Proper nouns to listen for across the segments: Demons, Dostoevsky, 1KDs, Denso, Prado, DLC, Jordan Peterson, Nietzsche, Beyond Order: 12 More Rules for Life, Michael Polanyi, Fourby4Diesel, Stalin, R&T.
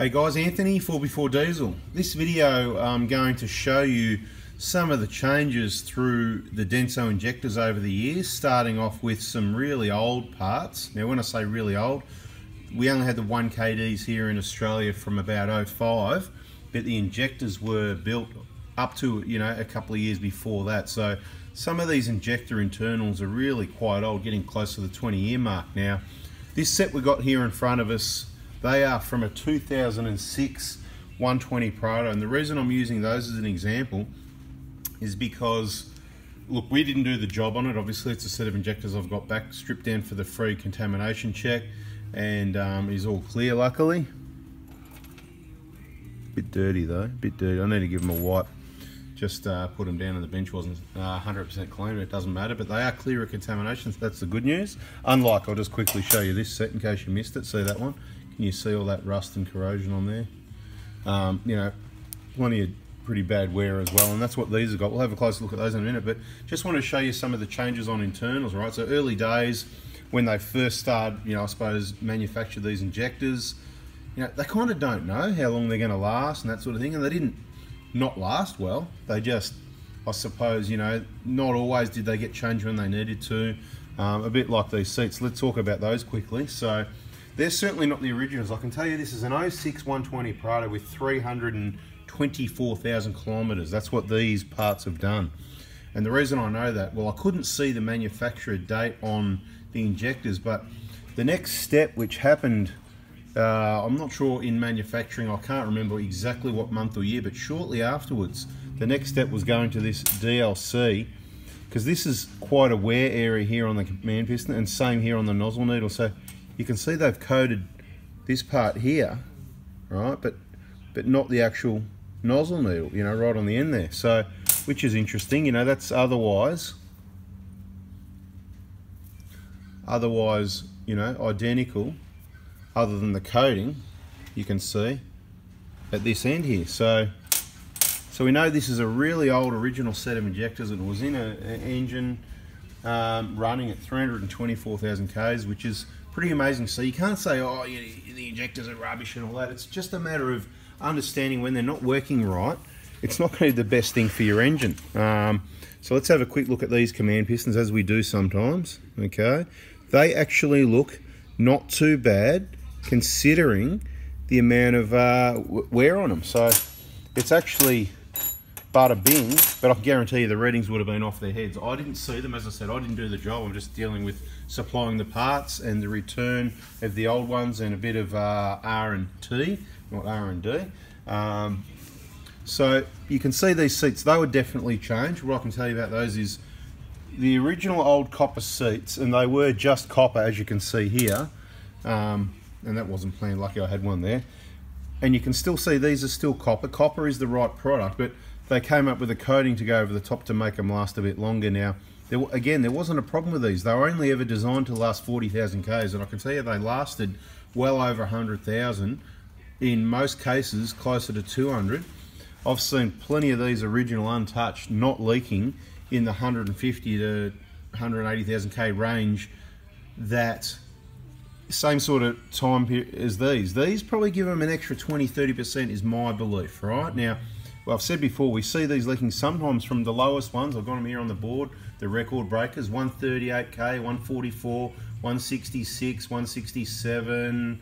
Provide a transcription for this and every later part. Hey guys, Anthony, Fourby4Diesel. This video I'm going to show you some of the changes through the Denso injectors over the years, starting off with some really old parts. Now when I say really old, we only had the 1KDs here in Australia from about 05, but the injectors were built up to, you know, a couple of years before that. So some of these injector internals are really quite old, getting close to the 20-year mark now. This set we've got here in front of us, they are from a 2006 120 Prado, and the reason I'm using those as an example is because, look, we didn't do the job on it. Obviously, it's a set of injectors I've got back, stripped down for the free contamination check, and is all clear, luckily. Bit dirty though, bit dirty. I need to give them a wipe. Just put them down on the bench, wasn't 100% clean, but it doesn't matter. But they are clear of contamination, so that's the good news. Unlike, I'll just quickly show you this set in case you missed it. See that one? You see all that rust and corrosion on there. You know, plenty of pretty bad wear as well, and that's what these have got. We'll have a closer look at those in a minute, but just want to show you some of the changes on internals, right? So early days, when they first started, you know, I suppose, manufacture these injectors, you know, they kind of don't know how long they're going to last and that sort of thing, and they didn't not last well. They just, I suppose, you know, not always did they get changed when they needed to. A bit like these seats. Let's talk about those quickly. So they're certainly not the originals. I can tell you this is an 06 120 Prado with 324,000 kilometers. That's what these parts have done. And the reason I know that, well, I couldn't see the manufacturer date on the injectors, but the next step which happened, I'm not sure in manufacturing, I can't remember exactly what month or year, but shortly afterwards, the next step was going to this DLC, because this is quite a wear area here on the command piston, and same here on the nozzle needle. So you can see they've coated this part here, right, but not the actual nozzle needle, you know, right on the end there. So, which is interesting, you know, that's otherwise, you know, identical, other than the coating, you can see, at this end here. So we know this is a really old original set of injectors, and it was in an engine running at 324,000 Ks, which is pretty amazing. So you can't say, oh, the injectors are rubbish and all that. It's just a matter of understanding when they're not working right, it's not going to be the best thing for your engine. So let's have a quick look at these command pistons, as we do sometimes. Okay, they actually look not too bad considering the amount of wear on them. So it's actually bada bing, but I can guarantee you the readings would have been off their heads. I didn't see them, as I said, I didn't do the job. I'm just dealing with supplying the parts and the return of the old ones and a bit of R&T, not R&D. So you can see these seats, they were definitely changed. What I can tell you about those is the original old copper seats, and they were just copper, as you can see here, and that wasn't planned, lucky I had one there. And you can still see these are still copper. Copper is the right product, but they came up with a coating to go over the top to make them last a bit longer. Now, again, there wasn't a problem with these. They were only ever designed to last 40,000 Ks, and I can tell you they lasted well over 100,000, in most cases closer to 200. I've seen plenty of these original untouched, not leaking, in the 150 to 180,000 K range, that same sort of time period as these. These probably give them an extra 20–30% is my belief, right? Now, well, I've said before, we see these leaking sometimes from the lowest ones. I've got them here on the board, the record breakers, 138K, 144, 166, 167,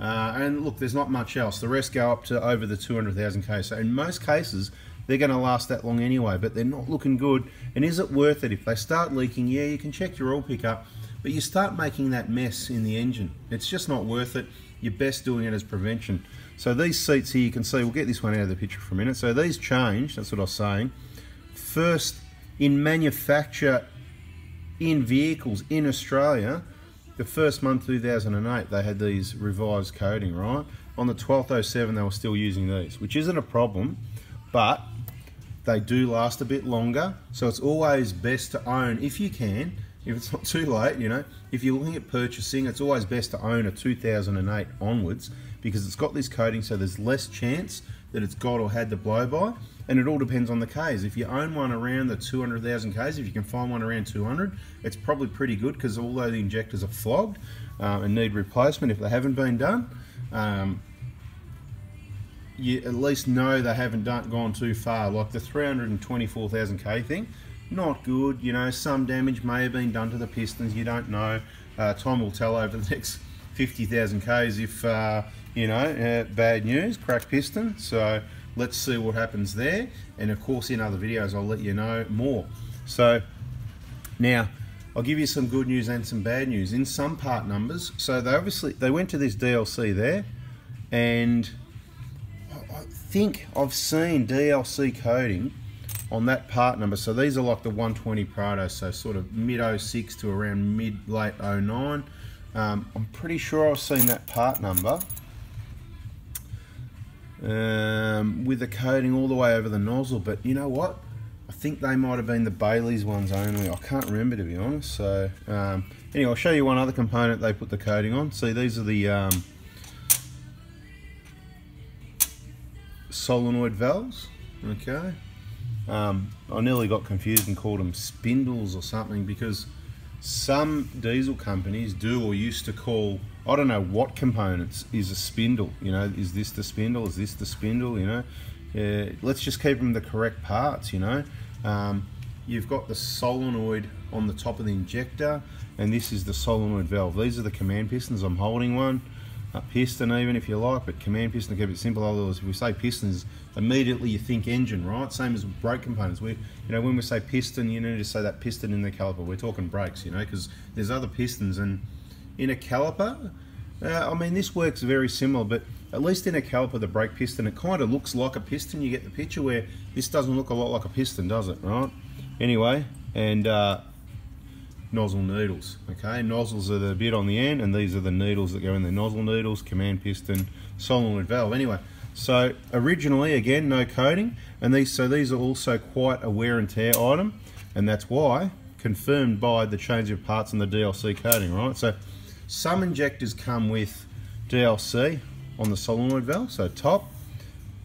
and look, there's not much else. The rest go up to over the 200,000 K. So in most cases, they're going to last that long anyway, but they're not looking good. And is it worth it? If they start leaking, yeah, you can check your oil pickup, but you start making that mess in the engine. It's just not worth it. You're best doing it as prevention. So these seats here, you can see, we'll get this one out of the picture for a minute. So these changed, that's what I was saying. First in manufacture, in vehicles in Australia, the first month 2008, they had these revised coating, right? On the 12th 07, they were still using these, which isn't a problem, but they do last a bit longer. So it's always best to own, if you can, if it's not too late, you know, if you're looking at purchasing, it's always best to own a 2008 onwards, because it's got this coating, so there's less chance that it's got or had the blow by, and it all depends on the Ks. If you own one around the 200,000 Ks, if you can find one around 200, it's probably pretty good, because although the injectors are flogged and need replacement if they haven't been done, you at least know they haven't gone too far. Like the 324,000K thing, not good. You know, some damage may have been done to the pistons, you don't know. Time will tell over the next 50,000 Ks if, you know, bad news, cracked piston. So let's see what happens there. And of course in other videos I'll let you know more. So now I'll give you some good news and some bad news in some part numbers. So they obviously, they went to this DLC there, and I think I've seen DLC coding on that part number. So these are like the 120 Prado, so sort of mid 06 to around mid late 09. I'm pretty sure I've seen that part number with the coating all the way over the nozzle, but you know what? I think they might have been the Bailey's ones only. I can't remember, to be honest. So anyway, I'll show you one other component they put the coating on. See, these are the solenoid valves, okay? I nearly got confused and called them spindles or something, because some diesel companies do or used to call, I don't know what components is a spindle, you know, is this the spindle, is this the spindle, you know. Let's just keep them the correct parts, you know. You've got the solenoid on the top of the injector, and this is the solenoid valve. These are the command pistons. I'm holding one, a piston even if you like, but command piston to keep it simple. Otherwise if we say pistons, immediately you think engine, right? Same as brake components. We, you know, when we say piston, you need to say that piston in the caliper. We're talking brakes, you know, because there's other pistons. And in a caliper, I mean, this works very similar, but at least in a caliper, the brake piston, it kind of looks like a piston. You get the picture, where this doesn't look a lot like a piston, does it, right? Anyway, and nozzle needles, okay? Nozzles are the bit on the end, and these are the needles that go in the nozzle needles, command piston, solenoid valve. Anyway, so originally, again, no coating, and these, so these are also quite a wear and tear item, and that's why confirmed by the change of parts and the DLC coating, right? So some injectors come with DLC on the solenoid valve, so top,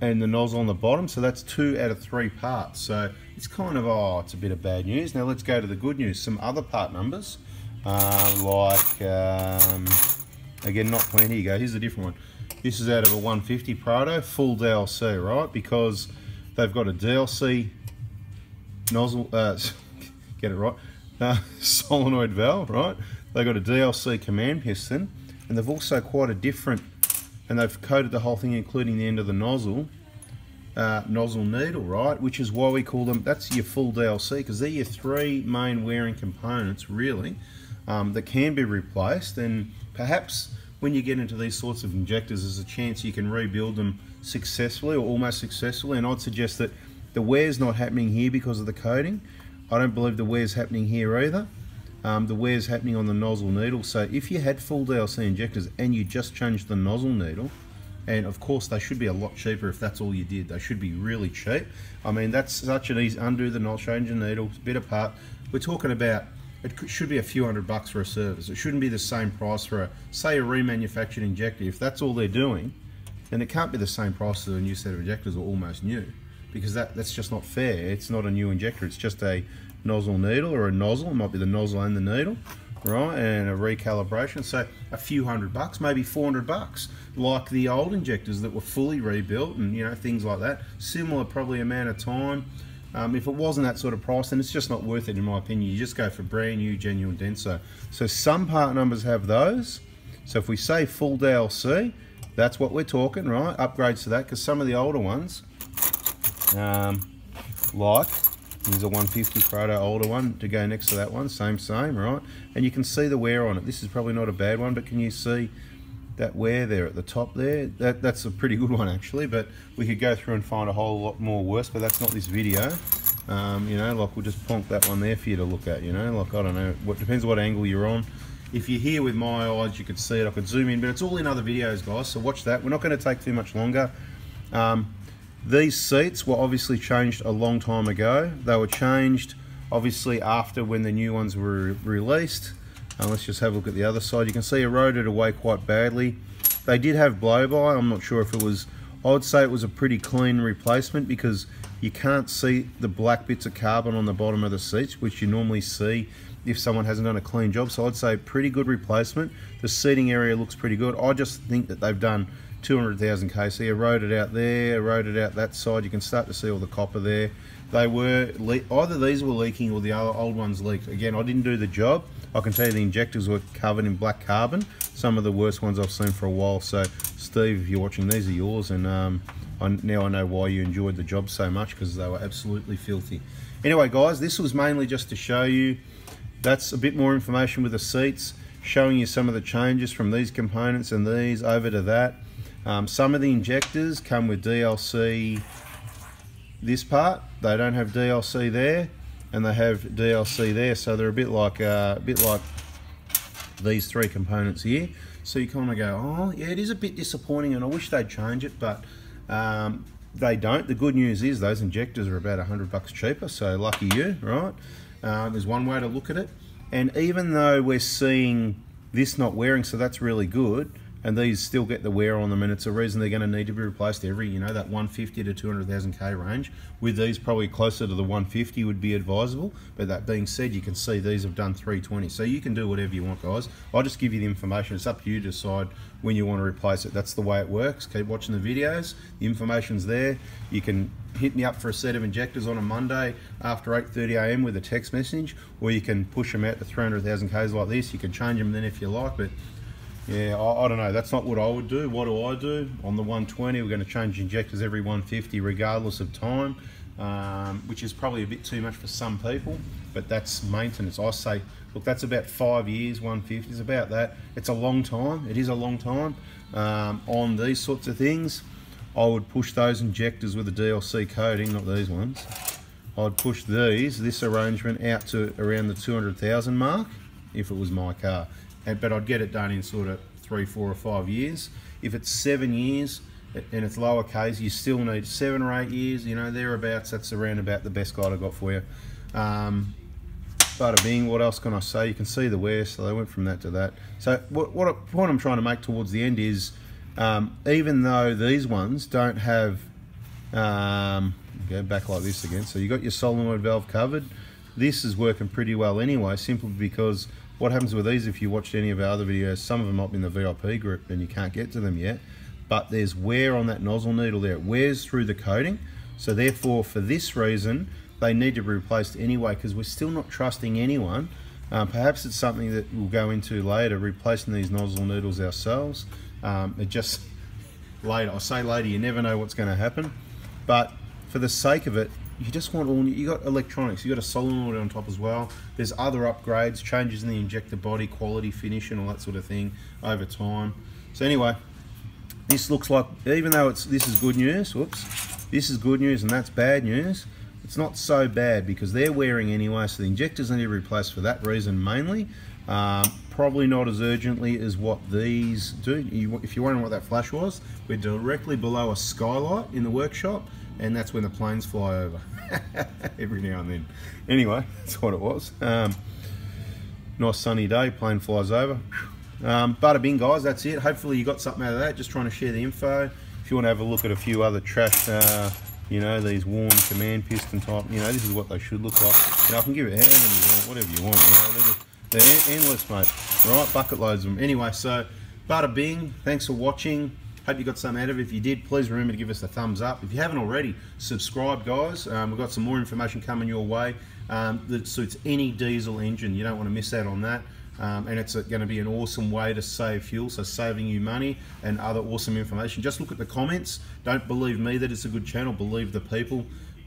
and the nozzle on the bottom, so that's 2 out of 3 parts. So it's kind of, oh, it's a bit of bad news. Now let's go to the good news, some other part numbers, like, again, not planned. Here you go, here's a different one. This is out of a 150 Prado, full DLC, right? Because they've got a DLC nozzle, get it right, solenoid valve, right? They've got a DLC command piston, and they've also quite a different, and they've coated the whole thing, including the end of the nozzle, nozzle needle, right? Which is why we call them, that's your full DLC, because they're your 3 main wearing components, really, that can be replaced. And perhaps when you get into these sorts of injectors, there's a chance you can rebuild them successfully, or almost successfully, and I'd suggest that the wear's not happening here because of the coating. I don't believe the wear's happening here either. The wear's happening on the nozzle needle. So if you had full DLC injectors and you just changed the nozzle needle, and of course they should be a lot cheaper if that's all you did. They should be really cheap. I mean, that's such an easy, undo the nozzle, change the needle, it's a bit apart. We're talking about, it should be a few $100 for a service. It shouldn't be the same price for a, say, a remanufactured injector. If that's all they're doing, then it can't be the same price as a new set of injectors, or almost new, because that's just not fair. It's not a new injector, it's just a nozzle needle, or a nozzle, it might be the nozzle and the needle, right? And a recalibration, so a few $100, maybe $400, like the old injectors that were fully rebuilt, and you know, things like that. Similar probably amount of time. If it wasn't that sort of price, then it's just not worth it in my opinion. You just go for brand new, genuine Denso. So some part numbers have those. So if we say full DLC, that's what we're talking, right? Upgrades to that, because some of the older ones, like, there's a 150 Prado, older one, to go next to that one, same, right? And you can see the wear on it. This is probably not a bad one, but can you see that wear there at the top there? That's a pretty good one actually, but we could go through and find a whole lot more worse, but that's not this video. You know, like we'll just plonk that one there for you to look at, you know, like I don't know, what depends what angle you're on. If you're here with my eyes, you could see it, I could zoom in, but it's all in other videos, guys, so watch that. We're not gonna take too much longer. These seats were obviously changed a long time ago. They were changed obviously after when the new ones were released. And let's just have a look at the other side. You can see eroded away quite badly. They did have blow by. I'm not sure if it was, I would say it was a pretty clean replacement, because you can't see the black bits of carbon on the bottom of the seats, which you normally see if someone hasn't done a clean job. So I'd say pretty good replacement. The seating area looks pretty good. I just think that they've done 200,000 km. So you rode it out there, rode it out that side. You can start to see all the copper there. They were, either these were leaking or the other old ones leaked. Again, I didn't do the job. I can tell you the injectors were covered in black carbon. Some of the worst ones I've seen for a while. So Steve, if you're watching, these are yours. And now I know why you enjoyed the job so much, because they were absolutely filthy. Anyway, guys, this was mainly just to show you, that's a bit more information with the seats, showing you some of the changes from these components and these over to that. Some of the injectors come with DLC. This part, they don't have DLC there, and they have DLC there, so they're a bit like these three components here. So you kind of go, oh yeah, it is a bit disappointing, and I wish they'd change it, but they don't. The good news is those injectors are about $100 cheaper, so lucky you, right? There's one way to look at it, and even though we're seeing this not wearing, so that's really good. And these still get the wear on them, and it's a reason they're going to need to be replaced every, you know, that 150 to 200,000 K range. With these, probably closer to the 150 would be advisable. But that being said, you can see these have done 320. So you can do whatever you want, guys. I'll just give you the information. It's up to you to decide when you want to replace it. That's the way it works. Keep watching the videos. The information's there. You can hit me up for a set of injectors on a Monday after 8:30 a.m. with a text message, or you can push them out to 300,000 Ks like this. You can change them then if you like, but yeah, I don't know, that's not what I would do. What do I do? On the 120, we're going to change injectors every 150 regardless of time, which is probably a bit too much for some people, but that's maintenance. I say, look, that's about 5 years, 150 is about that. It's a long time, it is a long time. On these sorts of things, I would push those injectors with the DLC coating, not these ones. I'd push these, this arrangement, out to around the 200,000 mark, if it was my car. But I'd get it done in sort of 3, 4 or 5 years. If it's 7 years and it's lower Ks, you still need 7 or 8 years, you know, thereabouts. That's around about the best guide I got for you. Bada bing, what else can I say? You can see the wear, so they went from that to that. So what point I'm trying to make towards the end is, even though these ones don't have, go back like this again. So you got your solenoid valve covered. This is working pretty well anyway, simply because what happens with these, if you watched any of our other videos, some of them might be in the VIP group and you can't get to them yet, but there's wear on that nozzle needle there. It wears through the coating, so therefore for this reason, they need to be replaced anyway, because we're still not trusting anyone. Perhaps it's something that we'll go into later, replacing these nozzle needles ourselves. It just, later, I say later, you never know what's going to happen, but for the sake of it, you just want all new. You got electronics, you got a solenoid on top as well. There's other upgrades, changes in the injector body, quality, finish, and all that sort of thing over time. So anyway, this looks like, even though it's, this is good news, whoops, this is good news and that's bad news, it's not so bad because they're wearing anyway, so the injectors need to be replaced for that reason mainly. Probably not as urgently as what these do. If you're wondering what that flash was, we're directly below a skylight in the workshop, and that's when the planes fly over every now and then. Anyway, that's what it was. Nice sunny day, plane flies over. Bada bing, guys, that's it. Hopefully you got something out of that. Just trying to share the info. If you want to have a look at a few other trash, you know, these worn command piston type, you know, this is what they should look like. You know, I can give it whatever you want, you know, they're endless, mate. Right, bucket loads of them. Anyway, so bada bing, thanks for watching. Hope you got something out of it. If you did, please remember to give us a thumbs up. If you haven't already, subscribe, guys. We've got some more information coming your way that suits any diesel engine. You don't want to miss out on that. And it's going to be an awesome way to save fuel, so saving you money and other awesome information. Just look at the comments. Don't believe me that it's a good channel. Believe the people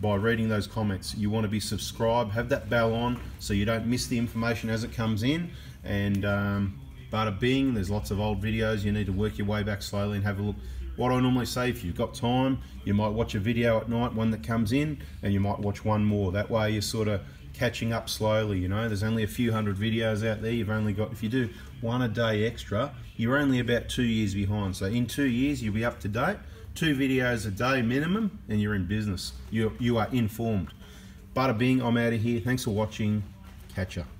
by reading those comments. You want to be subscribed. Have that bell on so you don't miss the information as it comes in. And bada bing, there's lots of old videos. You need to work your way back slowly and have a look. What I normally say, if you've got time, you might watch a video at night, one that comes in, and you might watch one more. That way you're sort of catching up slowly, you know. There's only a few hundred videos out there. You've only got, if you do one a day extra, you're only about 2 years behind. So in 2 years, you'll be up to date. 2 videos a day minimum, and you're in business. You are informed. Bada bing, I'm out of here. Thanks for watching. Catch ya.